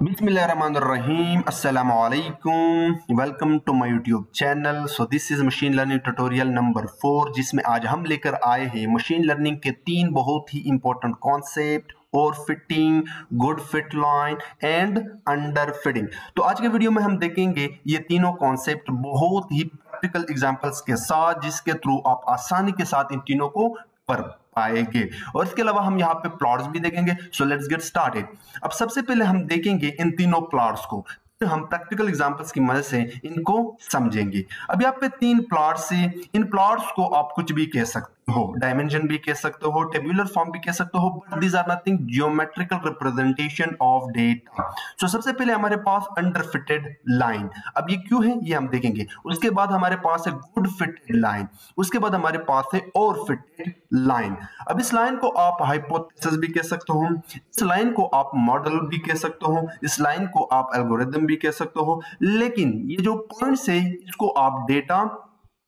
बिस्मिल्लाहिर्रहमानिर्रहीम, अस्सलामुअलैकुम, welcome to my YouTube channel. So this is machine learning tutorial number 4, जिसमें आज हम लेकर आए हैं मशीन लर्निंग के 3 बहुत ही important concept: over fitting, good fit line and under fitting. तो आज के वीडियो में हम देखेंगे ये तीनों कॉन्सेप्ट बहुत ही प्रैक्टिकल एग्जाम्पल्स के साथ, जिसके थ्रू आप आसानी के साथ इन तीनों को कर पाएंगे। और इसके अलावा हम यहाँ पे प्लॉट्स भी देखेंगे। So let's get started. अब सबसे पहले हम देखेंगे इन तीनों प्लॉट्स को, फिर हम प्रैक्टिकल एग्जांपल्स की मदद से इनको समझेंगे। अब यहाँ पे 3 प्लॉट्स है। इन प्लॉट्स को आप कुछ भी कह सकते हो, डायमेंशन भी कह सकते हो, टेबुलर फॉर्म भी कह सकते हो, but these are nothing geometrical representation of data. So सबसे पहले हमारे पास अंडरफिटेड लाइन। अब ये क्यों है ये हम देखेंगे। उसके बाद हमारे पास है गुड फिटेड लाइन, उसके बाद हमारे पास है ओवरफिटेड लाइन। अब इस लाइन को आप हाइपोथेसिस भी कह सकते हो, इस लाइन को आप मॉडल भी कह सकते हो, इस लाइन को आप एल्गोरिथम भी कह सकते हो, लेकिन ये जो पॉइंट्स है इसको आप डेटा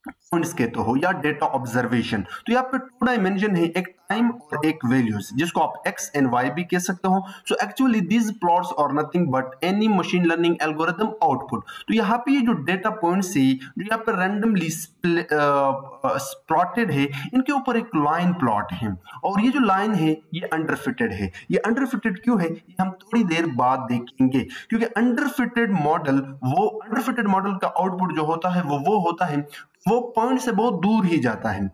पॉइंट्स कहते हो या डेटा ऑब्जर्वेशन। तो यहाँ पे 2 डायमेंशन है, एक टाइम और एक वैल्यूज, जिसको आप एक्स एंड वाई भी कह सकते हो। So actually this plots are nothing but any machine learning algorithm output. तो यहाँ पे ये जो डेटा पॉइंट्स है जो यहाँ पे रैंडमली प्लॉटेड है, इनके ऊपर एक लाइन प्लॉट है, और ये जो लाइन है ये अंडरफिटेड है। ये अंडरफिटेड क्यों है ये हम थोड़ी देर बाद देखेंगे, क्योंकि अंडरफिटेड मॉडल का आउटपुट जो होता है वो होता है वो पॉइंट से बहुत दूर ही जाता है।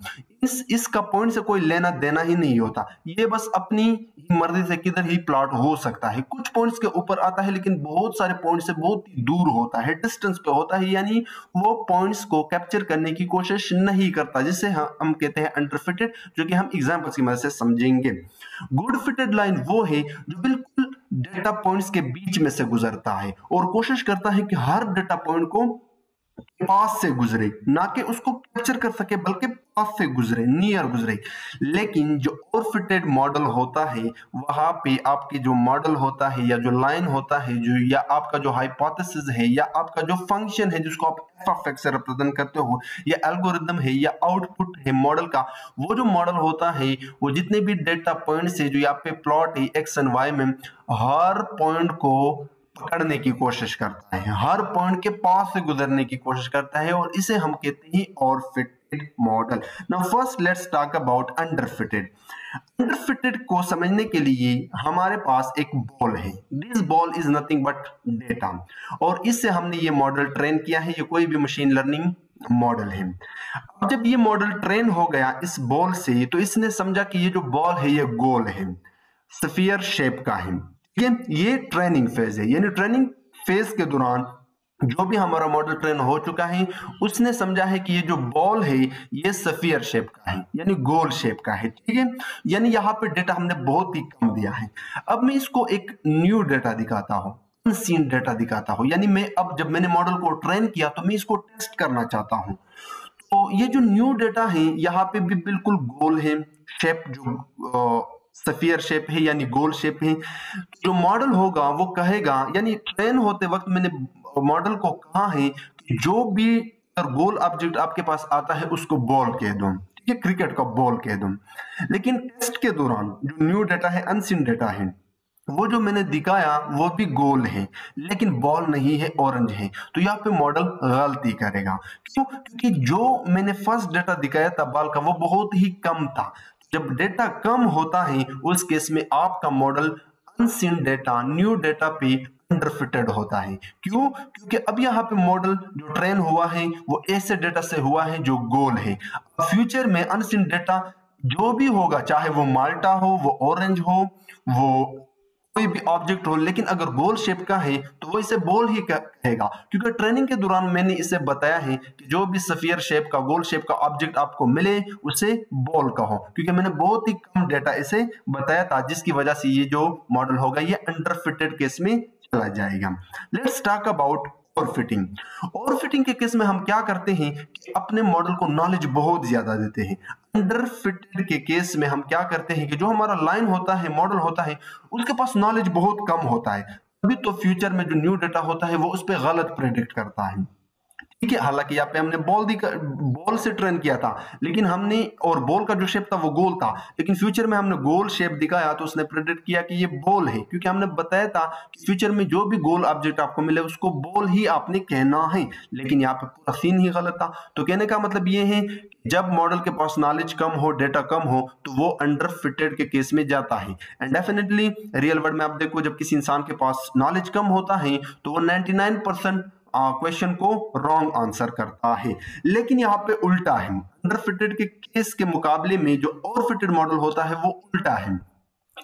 इसका पॉइंट से कोई लेना देना ही नहीं होता, ये बस अपनी मर्जी से किधर ही प्लॉट हो सकता है। कुछ पॉइंट्स के ऊपर आता है लेकिन बहुत सारे पॉइंट से बहुत ही दूर होता है, डिस्टेंस पे होता है, यानी वो पॉइंट्स को कैप्चर करने की कोशिश नहीं करता, जिसे हम कहते हैं अंडरफिटेड, जो कि हम एग्जाम्पल्स की मदद से समझेंगे। गुड फिटेड लाइन वो है जो बिल्कुल डेटा पॉइंट्स के बीच में से गुजरता है और कोशिश करता है कि हर डेटा पॉइंट को पास से गुजरे, ना कि उसको कैप्चर कर सके बल्कि पास से गुजरे, नियर गुजरे। लेकिन जो ओवरफिटेड मॉडल होता है वहां पे आपके जो मॉडल होता है या जो लाइन होता है जो या आपका जो हाइपोथेसिस है या आपका जो फंक्शन है जिसको आप f of x से रिप्रेजेंट करते हो, या एल्गोरिथम है या आउटपुट है मॉडल का, वो जो मॉडल होता है वो जितने भी डेटा पॉइंट्स है जो यहाँ पे प्लॉट है एक्स एंड वाई में, हर पॉइंट को पकड़ने की कोशिश करता है, हर पॉइंट के पास से गुजरने की कोशिश करता है, और इसे हम कहते हैं overfitted model. Now first let's talk about underfitted. Underfitted को समझने के लिए हमारे पास एक बॉल है, this ball is nothing but data, और इससे हमने ये मॉडल ट्रेन किया है। ये कोई भी मशीन लर्निंग मॉडल है। अब जब ये मॉडल ट्रेन हो गया इस बॉल से, तो इसने समझा कि ये जो बॉल है ये गोल है, स्फीयर शेप का है। ये ट्रेनिंग फेज है, यानी ट्रेनिंग फेज के दौरान जो भी हमारा मॉडल ट्रेन हो चुका है उसने समझा है कि ये जो बॉल है ये स्फीयर शेप का है, यानी गोल शेप का है। ठीक है, यानी यहाँ पे डेटा हमने बहुत ही कम दिया है। अब मैं इसको एक न्यू डेटा दिखाता हूँ, अनसीन डेटा दिखाता हूँ, यानी मैं अब जब मैंने मॉडल को ट्रेन किया तो मैं इसको टेस्ट करना चाहता हूँ। तो ये जो न्यू डेटा है यहाँ पे भी बिल्कुल गोल है, शेप जो स्फीयर शेप है यानी गोल शेप है। जो मॉडल होगा वो कहेगा, यानी ट्रेन होते वक्त मैंने मॉडल को कहा है कि जो भी गोल ऑब्जेक्ट आपके पास आता है उसको बॉल कह दो, ठीक है, क्रिकेट का बॉल कह दो। लेकिन टेस्ट के दौरान जो न्यू डाटा है, अनसीन डाटा है, वो जो मैंने दिखाया वो भी गोल है लेकिन बॉल नहीं है, ऑरेंज है। तो यहाँ पे मॉडल गलती करेगा, क्यों? क्योंकि जो मैंने फर्स्ट डाटा दिखाया था बॉल का वो बहुत ही कम था। जब डेटा कम होता है उस केस में आपका model unseen data, new data पे अंडरफिटेड होता है। क्यों? क्योंकि अब यहाँ पे मॉडल जो ट्रेन हुआ है वो ऐसे डेटा से हुआ है जो गोल है। फ्यूचर में अनसीन डेटा जो भी होगा, चाहे वो माल्टा हो, वो ऑरेंज हो, वो कोई भी ऑब्जेक्ट हो, लेकिन अगर गोल शेप का है तो वो इसे बॉल ही कहेगा, क्योंकि ट्रेनिंग के दौरान मैंने इसे बताया है कि जो भी स्फीयर शेप का, गोल शेप का ऑब्जेक्ट आपको मिले उसे बॉल कहो, क्योंकि मैंने बहुत ही कम डेटा इसे बताया था, जिसकी वजह से ये जो मॉडल होगा ये अंडरफिटेड केस में चला जाएगा। Let's talk about overfitting. Overfitting के केस में हम क्या करते हैं कि अपने मॉडल को नॉलेज बहुत ज्यादा देते हैं। अंडरफिटेड के केस में हम क्या करते हैं कि जो हमारा लाइन होता है, मॉडल होता है, उसके पास नॉलेज बहुत कम होता है, तभी तो फ्यूचर में जो न्यू डाटा होता है वो उस पर गलत प्रेडिक्ट करता है। ठीक है। हालांकि यहाँ पे हमने बॉल से टर्न किया था, लेकिन हमने और बॉल का जो शेप था वो गोल था, लेकिन फ्यूचर में हमने गोल शेप दिखाया तो उसने प्रेडिक्ट किया कि ये बॉल है, क्योंकि हमने बताया था कि फ्यूचर में जो भी गोल ऑब्जेक्ट आपको मिले उसको बॉल ही आपने कहना है। लेकिन यहाँ पे पूरा सीन ही गलत था। तो कहने का मतलब ये है जब मॉडल के पास नॉलेज कम हो, डेटा कम हो, तो वो अंडरफिटेड के केस में जाता है। एंड डेफिनेटली रियल वर्ल्ड में आप देखो जब किसी इंसान के पास नॉलेज कम होता है तो वो 99% क्वेश्चन को रॉन्ग आंसर करता है। लेकिन यहाँ पे उल्टा है, अंडरफिटेड के केस के मुकाबले में जो ओवरफिटेड मॉडल होता है वो उल्टा है।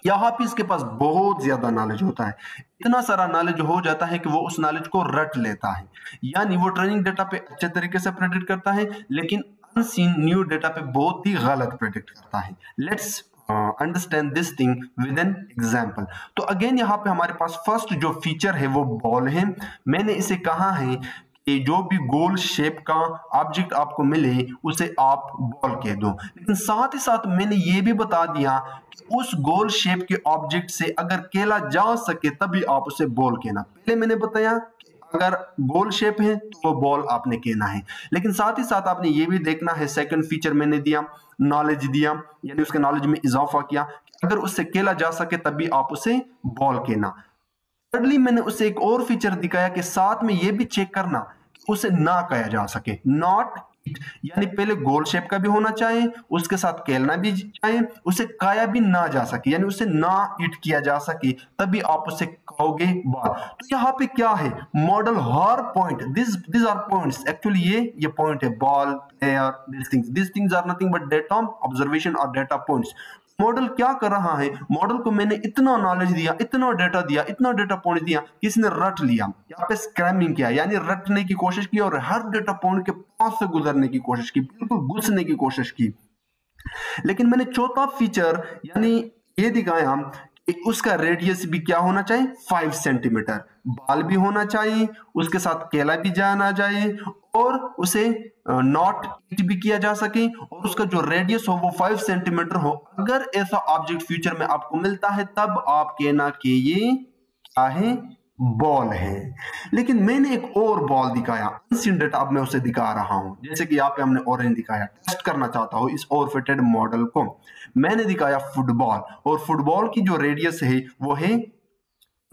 यहाँ पे इसके पास बहुत ज्यादा नॉलेज होता है, इतना सारा नॉलेज हो जाता है कि वो उस नॉलेज को रट लेता है, यानी वो ट्रेनिंग डेटा पे अच्छे तरीके से प्रेडिक्ट करता है लेकिन अनसीन न्यू डेटा पे बहुत ही गलत प्रेडिक्ट करता है। Let's understand this thing with an example. तो अगेन यहाँ पे हमारे पास फर्स्ट जो फीचर है वो बॉल है। मैंने इसे कहा है कि जो भी गोल शेप का ऑब्जेक्ट आपको मिले उसे आप बॉल कह दो, लेकिन साथ ही साथ मैंने ये भी बता दिया कि उस गोल शेप के ऑब्जेक्ट से अगर खेला जा सके तभी आप उसे बॉल कहना। पहले मैंने बताया अगर गोल शेप है तो वो बॉल आपने कहना है, लेकिन साथ ही साथ आपने ये भी देखना है सेकंड फीचर मैंने दिया, नॉलेज दिया, यानी उसके नॉलेज में इजाफा किया, अगर उससे खेला जा सके तभी आप उसे बॉल कहना। थर्डली मैंने उसे एक और फीचर दिखाया कि साथ में ये भी चेक करना कि उसे ना कहा जा सके, नॉट, यानी पहले गोल शेप का भी होना चाहिए, उसके साथ खेलना भी चाहिए, उसे काया भी ना जा सके, यानी उसे ना इट किया जा सके तभी आप उसे कहोगे बॉल। तो यहाँ पे क्या है मॉडल हर point, this are points actually, ये पॉइंट है ball, player, this things are nothing but data observation और डेटा पॉइंट्स। मॉडल क्या कर रहा है, मॉडल को मैंने इतना नॉलेज दिया, इतना डेटा दिया, इतना डेटा पॉइंट दिया, किसने रट लिया, यहाँ पे स्क्रैमिंग किया, यानी रटने की कोशिश की और हर डेटा पॉइंट के पास से गुजरने की कोशिश की, बिल्कुल घुसने की कोशिश की। लेकिन मैंने चौथा फीचर यानी ये दिखाया उसका रेडियस भी क्या होना चाहिए, 5 सेंटीमीटर, बाल भी होना चाहिए, उसके साथ केला भी जाना चाहिए और उसे नॉट भी किया जा सके और उसका जो रेडियस हो वो 5 सेंटीमीटर हो। अगर ऐसा ऑब्जेक्ट फ्यूचर में आपको मिलता है तब आप कहना कि ये क्या है, बॉल है। लेकिन मैंने एक और बॉल दिखाया, अनसीन डेटा अब मैं उसे दिखा रहा हूँ, जैसे कि यहाँ पे हमने ऑरेंज दिखाया, टेस्ट करना चाहता हूँ इस ओवरफिटेड मॉडल को। मैंने दिखाया फुटबॉल और फुटबॉल की जो रेडियस है वो है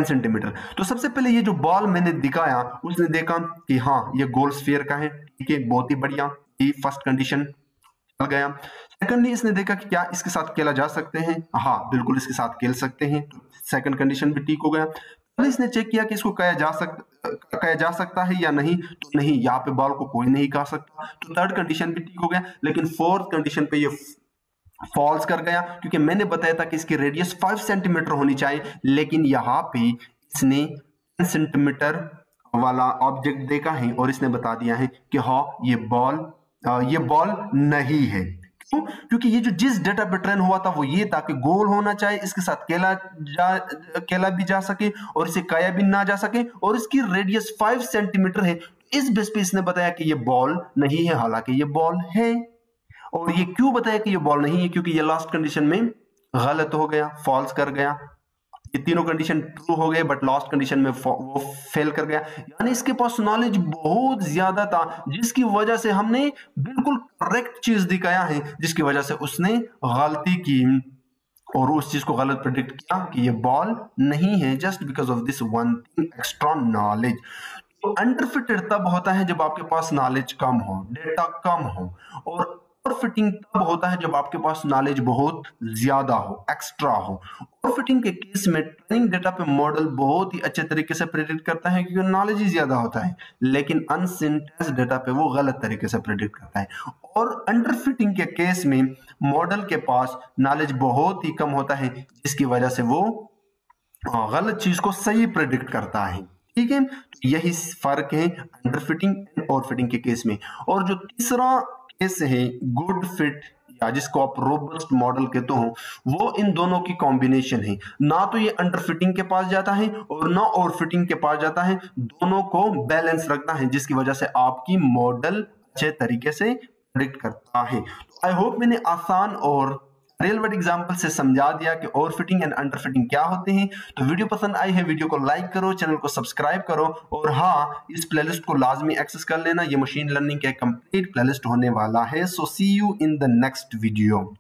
10 सेंटीमीटर। तो सबसे पहले ये जो बॉल मैंने दिखाया उसने देखा कि हाँ ये गोल स्फीयर का है, ठीक है, बहुत ही बढ़िया, ये फर्स्ट कंडीशन चल गया। सेकंडली इसने देखा कि क्या इसके साथ खेला जा सकते हैं, हाँ बिल्कुल इसके साथ खेल सकते हैं, सेकंड कंडीशन भी ठीक हो गया। इसने चेक किया कि इसको कहा जा सकता है या नहीं, तो नहीं, यहाँ पे बॉल को कोई नहीं कह सकता, तो थर्ड कंडीशन भी ठीक हो गया। लेकिन फोर्थ कंडीशन पे ये फॉल्स कर गया क्योंकि मैंने बताया था कि इसकी रेडियस 5 सेंटीमीटर होनी चाहिए, लेकिन यहाँ पे इसने 10 सेंटीमीटर वाला ऑब्जेक्ट देखा है और इसने बता दिया है कि हाँ ये बॉल नहीं है। क्योंकि ये जो जिस डेटा पे ट्रेन हुआ था वो ये था कि गोल होना चाहिए, इसके साथ केला भी जा सके और इसे काया भी ना जा सके और इसकी रेडियस 5 सेंटीमीटर है। इस बेस पे इसने बताया कि ये बॉल नहीं है, हालांकि ये बॉल है। और ये क्यों बताया कि ये बॉल नहीं है, क्योंकि ये लास्ट कंडीशन में गलत हो गया, फॉल्स कर गया, ये तीनों कंडीशन ट्रू हो गए बट लास्ट कंडीशन में वो फेल कर गया, यानी इसके पास नॉलेज बहुत ज्यादा था जिसकी वजह से हमने बिल्कुल करेक्ट चीज दिखाया है, जिसकी वजह से उसने गलती की और उस चीज को गलत प्रेडिक्ट किया कि ये बॉल नहीं है, just because of this one thing extra knowledge. तो अंडरफिटेड तब होता है जब आपके पास नॉलेज कम हो, डेटा कम हो, और ओवरफिटिंग तब होता है जब आपके पास नॉलेज बहुत ज्यादा हो, एक्स्ट्रा हो। ओवरफिटिंग के केस में ट्रेनिंग डेटा पे मॉडल बहुत ही अच्छे तरीके से प्रेडिक्ट करता है क्योंकि नॉलेज ही ज्यादा होता है, लेकिन अनसीन टेस्ट डेटा पे वो गलत तरीके से प्रेडिक्ट करता है। और अंडरफिटिंग के केस में मॉडल के पास नॉलेज बहुत ही कम होता है जिसकी वजह से वो गलत चीज को सही प्रेडिक्ट करता है, ठीक है। तो यही फर्क है अंडरफिटिंग एंड ओवरफिटिंग के केस में। और जो तीसरा है गुड फिट, या जिसको आप रोबस्ट मॉडल कहते हो, वो इन दोनों की कॉम्बिनेशन है, ना तो ये अंडरफिटिंग के पास जाता है और ना ओवरफिटिंग के पास जाता है, दोनों को बैलेंस रखता है जिसकी वजह से आपकी मॉडल अच्छे तरीके से प्रेडिक्ट करता है। आई होप मैंने आसान और रियल वर्ल्ड एग्जांपल से समझा दिया कि ओवरफिटिंग एंड अंडरफिटिंग क्या होते हैं। तो वीडियो पसंद आई है, वीडियो को लाइक करो, चैनल को सब्सक्राइब करो, और हाँ, इस प्लेलिस्ट को लाजमी एक्सेस कर लेना। ये मशीन लर्निंग का कंप्लीट प्लेलिस्ट होने वाला है। So see you in the next video.